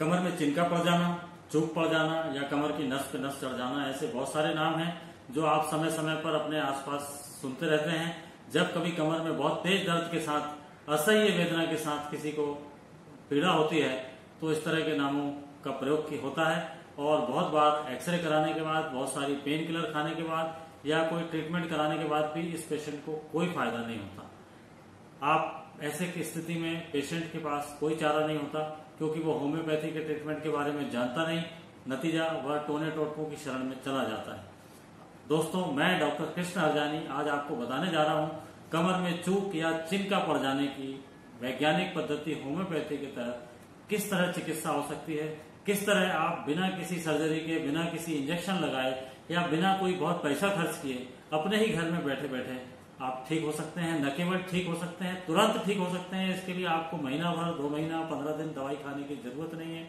कमर में चिनका पड़ जाना, चूक पड़ जाना या कमर की नस पे नस चढ़ जाना, ऐसे बहुत सारे नाम हैं जो आप समय समय पर अपने आसपास सुनते रहते हैं। जब कभी कमर में बहुत तेज दर्द के साथ, असह्य वेदना के साथ किसी को पीड़ा होती है तो इस तरह के नामों का प्रयोग होता है। और बहुत बार एक्सरे कराने के बाद, बहुत सारी पेन किलर खाने के बाद या कोई ट्रीटमेंट कराने के बाद भी इस पेशेंट को कोई फायदा नहीं होता। आप ऐसे की स्थिति में पेशेंट के पास कोई चारा नहीं होता, क्योंकि वो होम्योपैथी के ट्रीटमेंट के बारे में जानता नहीं, नतीजा वह टोने टोटकों की शरण में चला जाता है। दोस्तों, मैं डॉक्टर कृष्ण हरजानी आज आपको बताने जा रहा हूँ कमर में चूक या चिनका पड़ जाने की वैज्ञानिक पद्धति होम्योपैथी के तहत किस तरह चिकित्सा हो सकती है, किस तरह आप बिना किसी सर्जरी के, बिना किसी इंजेक्शन लगाए या बिना कोई बहुत पैसा खर्च किए अपने ही घर में बैठे बैठे आप ठीक हो सकते हैं। न केवल ठीक हो सकते हैं, तुरंत ठीक हो सकते हैं। इसके लिए आपको महीना भर, 2 महीना, 15 दिन दवाई खाने की जरूरत नहीं है।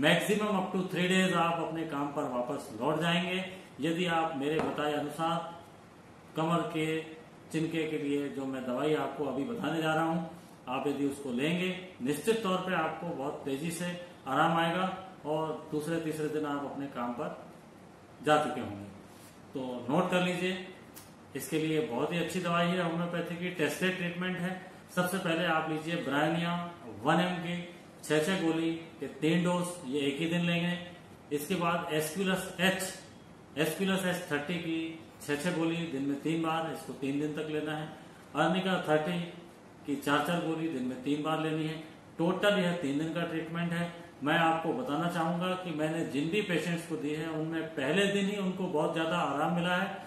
मैक्सिमम अप टू 3 डेज आप अपने काम पर वापस लौट जाएंगे यदि आप मेरे बताए अनुसार कमर के चिनके के लिए जो मैं दवाई आपको अभी बताने जा रहा हूँ, आप यदि उसको लेंगे निश्चित तौर पर आपको बहुत तेजी से आराम आएगा और दूसरे तीसरे दिन आप अपने काम पर जा चुके होंगे। तो नोट कर लीजिए, इसके लिए बहुत ही अच्छी दवाई है, होम्योपैथी की टेस्टेड ट्रीटमेंट है। सबसे पहले आप लीजिए ब्रायोनिया 1 mg की 6 गोली के 3 डोज, ये एक ही दिन लेंगे। इसके बाद एस्कुलस एच 30 की 6 गोली दिन में 3 बार, इसको 3 दिन तक लेना है। अर्निका 30 की 4 गोली दिन में 3 बार लेनी है। टोटल यह 3 दिन का ट्रीटमेंट है। मैं आपको बताना चाहूंगा कि मैंने जिन भी पेशेंट्स को दिए हैं उनमें पहले दिन ही उनको बहुत ज्यादा आराम मिला है।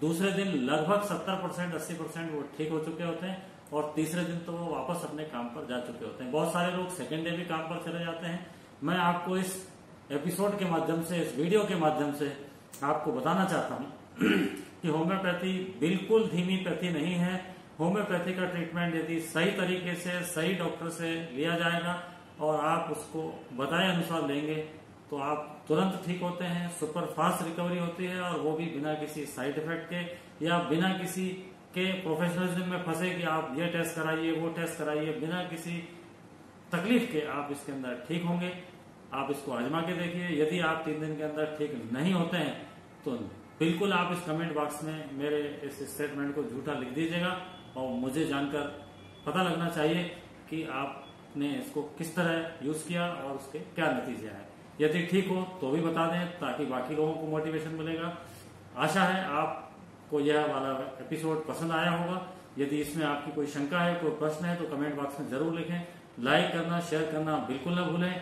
दूसरे दिन लगभग 70%, 80% वो ठीक हो चुके होते हैं और तीसरे दिन तो वो वापस अपने काम पर जा चुके होते हैं। बहुत सारे लोग सेकेंड डे भी काम पर चले जाते हैं। मैं आपको इस एपिसोड के माध्यम से, इस वीडियो के माध्यम से आपको बताना चाहता हूँ कि होम्योपैथी बिल्कुल धीमी पैथी नहीं है। होम्योपैथी का ट्रीटमेंट यदि सही तरीके से, सही डॉक्टर से लिया जाएगा और आप उसको बताए अनुसार लेंगे तो आप तुरंत ठीक होते हैं, सुपर फास्ट रिकवरी होती है और वो भी बिना किसी साइड इफेक्ट के या बिना किसी के प्रोफेशनलिज्म में फंसे कि आप ये टेस्ट कराइए, वो टेस्ट कराइए, बिना किसी तकलीफ के आप इसके अंदर ठीक होंगे। आप इसको आजमा के देखिए। यदि आप 3 दिन के अंदर ठीक नहीं होते हैं तो बिल्कुल आप इस कमेंट बॉक्स में मेरे इस स्टेटमेंट को झूठा लिख दीजिएगा और मुझे जानकर पता लगना चाहिए कि आप ने इसको किस तरह यूज किया और उसके क्या नतीजे आए। यदि ठीक हो तो भी बता दें ताकि बाकी लोगों को मोटिवेशन मिलेगा। आशा है आपको यह वाला एपिसोड पसंद आया होगा। यदि इसमें आपकी कोई शंका है, कोई प्रश्न है तो कमेंट बॉक्स में जरूर लिखें। लाइक करना, शेयर करना बिल्कुल न भूलें।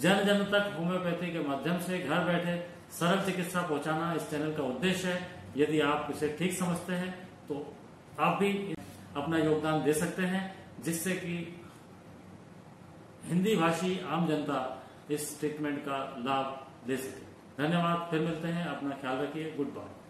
जन जन तक होम्योपैथी के माध्यम से घर बैठे सरल चिकित्सा पहुंचाना इस चैनल का उद्देश्य है। यदि आप इसे ठीक समझते हैं तो आप भी अपना योगदान दे सकते हैं, जिससे कि हिंदी भाषी आम जनता इस ट्रीटमेंट का लाभ ले सके। धन्यवाद, फिर मिलते हैं। अपना ख्याल रखिए। Good bye.